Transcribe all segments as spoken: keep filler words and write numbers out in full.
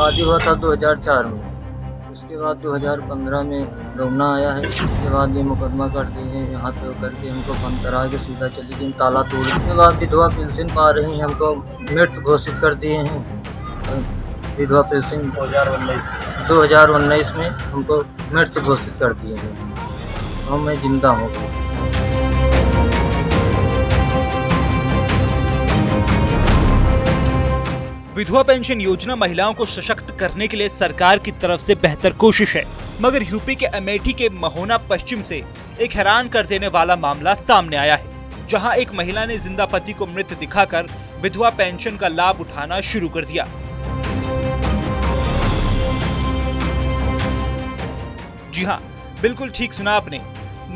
शादी हुआ था दो हज़ार चार में, उसके बाद दो हज़ार पंद्रह में रोमना आया है, उसके बाद ये मुकदमा कर दिए हैं यहाँ पे करके इनको बंद करा के सीधा चली गई ताला तोड़। उसके बाद विधवा पेंशन पा रही हैं, हमको मृत घोषित कर दिए हैं। विधवा पेंशन दो हज़ार उन्नीस में हमको मृत घोषित कर दिए हैं और मैं जिंदा हूँ। विधवा पेंशन योजना महिलाओं को सशक्त करने के लिए सरकार की तरफ से बेहतर कोशिश है, मगर यूपी के अमेठी के महोना पश्चिम से एक हैरान कर देने वाला मामला सामने आया है, जहां एक महिला ने जिंदा पति को मृत दिखाकर विधवा पेंशन का लाभ उठाना शुरू कर दिया। जी हाँ, बिल्कुल ठीक सुना आपने।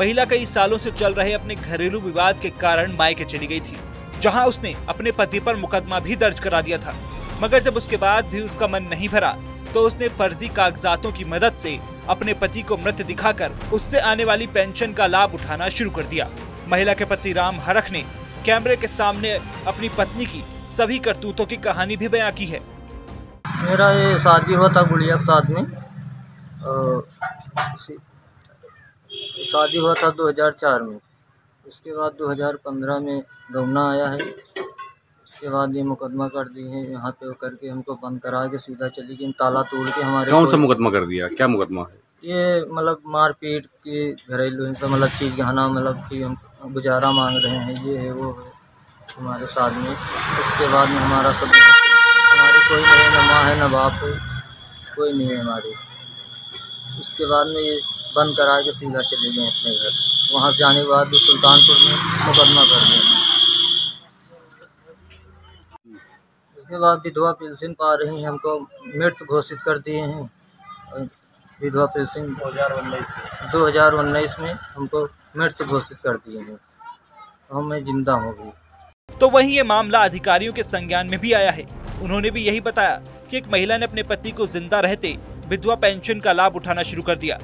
महिला कई सालों से चल रहे अपने घरेलू विवाद के कारण मायके चली गई थी, जहां उसने अपने पति पर मुकदमा भी दर्ज करा दिया था, मगर जब उसके बाद भी उसका मन नहीं भरा तो उसने फर्जी कागजातों की मदद से अपने पति को मृत दिखाकर उससे आने वाली पेंशन का लाभ उठाना शुरू कर दिया। महिला के पति राम हरख ने कैमरे के सामने अपनी पत्नी की सभी करतूतों की कहानी भी बयां की है। मेरा ये शादी हुआ था गुड़िया के साथ में, शादी हुआ था दो हज़ार चार में, उसके बाद दो हज़ार पंद्रह में रोमना आया है, उसके बाद ये मुकदमा कर दिए हैं यहाँ पे करके हमको बंद करा के सीधा चली गई ताला तोड़ के हमारे। कौन सा मुकदमा कर दिया, क्या मुकदमा है ये? मतलब मारपीट की, घरेलू हिंसा, मतलब चीज गहना, मतलब कि हम गुजारा मांग रहे हैं, ये है वो है हमारे साथ में। उसके बाद में हमारा सब, हमारे कोई नहीं, न माँ है न बाप है, कोई नहीं है हमारे। उसके बाद में ये बंद करा के सीधा चले गए अपने घर। वहाँ से आने के बाद सुल्तानपुर में मुकदमा कर दिया। उसके बाद विधवा पेंशन पा रही हैं, हमको मृत घोषित कर दिए हैं। विधवा पेंशन दो हज़ार उन्नीस में हमको मृत घोषित कर दिए हैं और मैं जिंदा हूँ भी। तो वहीं ये मामला अधिकारियों के संज्ञान में भी आया है। उन्होंने भी यही बताया कि एक महिला ने अपने पति को जिंदा रहते विधवा पेंशन का लाभ उठाना शुरू कर दिया।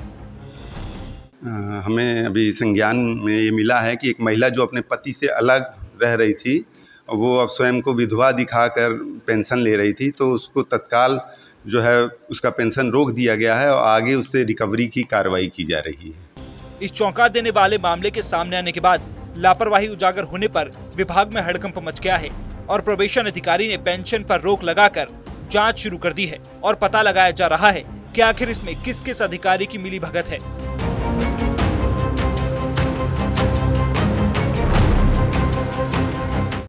हमें अभी संज्ञान में ये मिला है कि एक महिला जो अपने पति से अलग रह रही थी, वो अब स्वयं को विधवा दिखाकर पेंशन ले रही थी, तो उसको तत्काल जो है उसका पेंशन रोक दिया गया है और आगे उससे रिकवरी की कार्रवाई की जा रही है। इस चौंका देने वाले मामले के सामने आने के बाद लापरवाही उजागर होने पर विभाग में हड़कंप मच गया है और प्रोबेशन अधिकारी ने पेंशन पर रोक लगाकर जांच शुरू कर दी है और पता लगाया जा रहा है कि आखिर इसमें किस किस अधिकारी की मिलीभगत है।